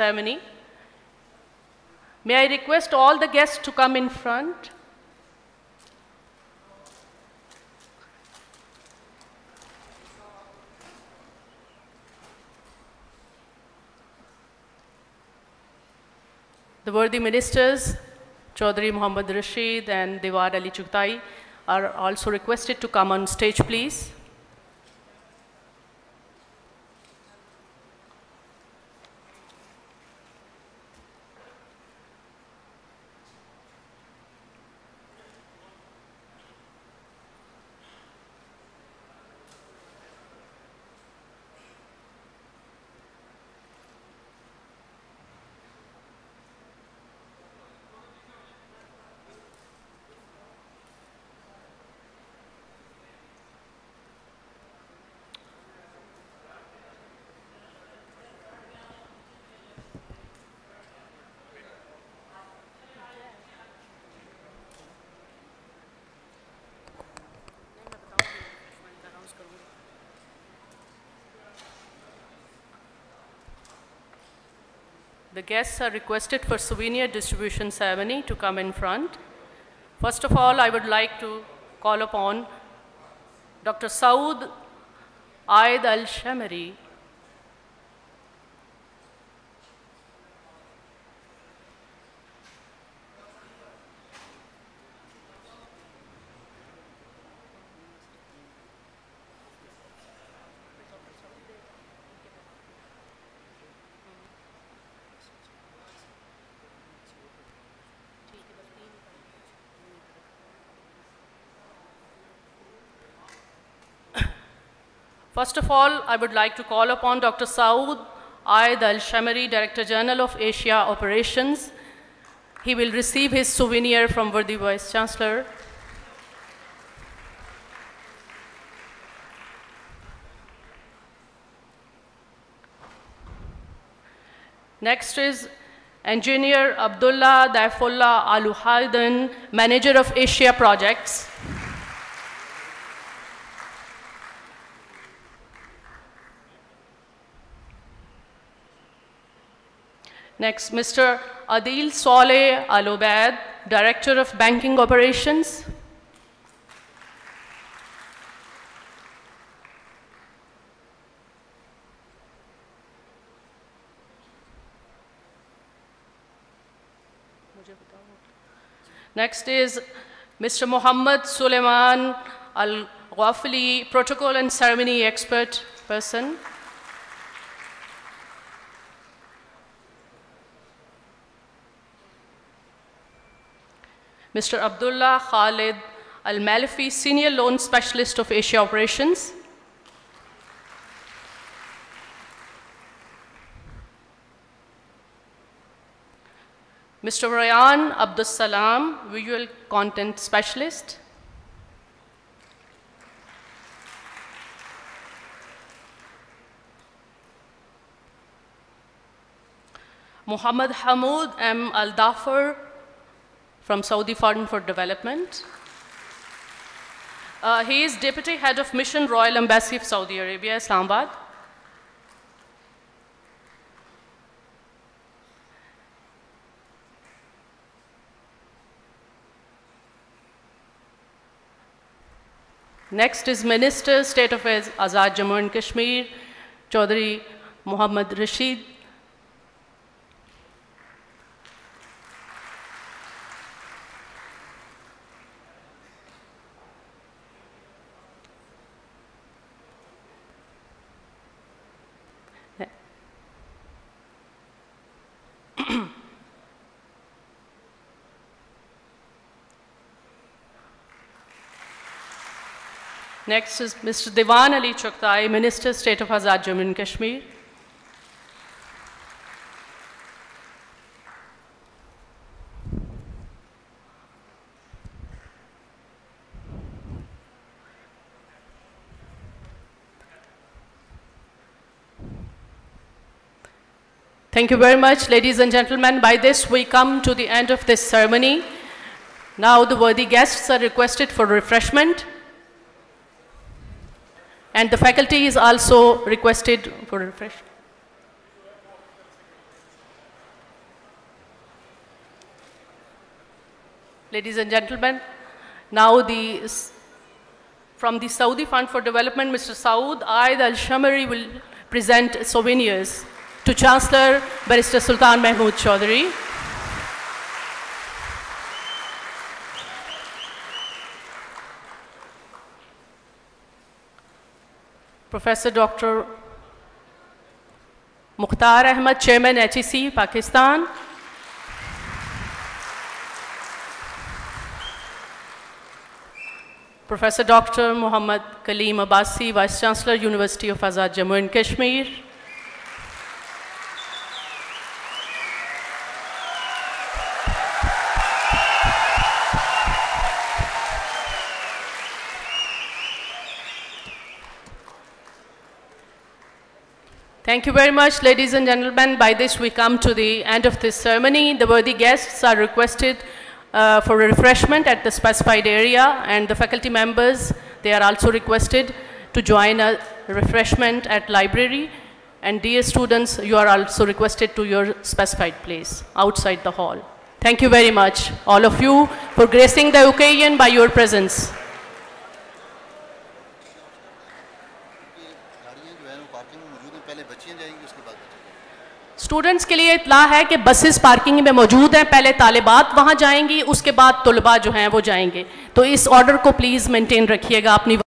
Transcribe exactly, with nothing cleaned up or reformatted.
ceremony. May I request all the guests to come in front. The worthy ministers, Chaudhry Muhammad Rasheed and Diwan Ali Chughtai, are also requested to come on stage, please. The guests are requested for souvenir distribution ceremony to come in front. First of all, I would like to call upon Doctor Saud Ayd Al-Shamari, First of all, I would like to call upon Doctor Saud Ayd Al-Shamari, Director General of Asia Operations. He will receive his souvenir from worthy Vice Chancellor. Next is Engineer Abdullah Daifullah Aluhaydan, Manager of Asia Projects. Next, Mister Adil Saleh Al-Obaid, Director of Banking Operations. Next is Mister Mohammed Suleiman Al-Wafili, Protocol and Ceremony Expert Person. Mister Abdullah Khalid Al-Malafi, Senior Loan Specialist of Asia Operations. Mister Rayan Abdussalam, Visual Content Specialist. Muhammad Hamoud M. Al-Dafar, from Saudi Fund for Development. Uh, he is Deputy Head of Mission Royal Embassy of Saudi Arabia, Islamabad. Next is Minister, State of Azad Jammu and Kashmir, Chaudhry Muhammad Rasheed. Next is Mister Diwan Ali Chughtai, Minister, State of Azad Jammu and Kashmir. Thank you very much, ladies and gentlemen. By this, we come to the end of this ceremony. Now the worthy guests are requested for refreshment. And the faculty is also requested for refreshment. Ladies and gentlemen, now the, from the Saudi Fund for Development, Mister Saud Ayd Al-Shamari will present souvenirs to Chancellor Barrister Sultan Mahmood Chaudhry. Professor Doctor Mukhtar Ahmad, Chairman H E C, Pakistan. Professor Doctor Muhammad Kaleem Abbasi, Vice Chancellor, University of Azad Jammu and Kashmir. Thank you very much, ladies and gentlemen. By this, we come to the end of this ceremony. The worthy guests are requested uh, for a refreshment at the specified area, and the faculty members, they are also requested to join a refreshment at library. And dear students, you are also requested to your specified place outside the hall. Thank you very much, all of you, for gracing the occasion by your presence. Students के लिए इतला है कि buses parking में मौजूद हैं, पहले तालिबात वहाँ जाएंगी, उसके बाद तुलबा जो हैं वो जाएंगे, तो इस ऑर्डर को प्लीज़ मेंटेन रखिएगा अपनी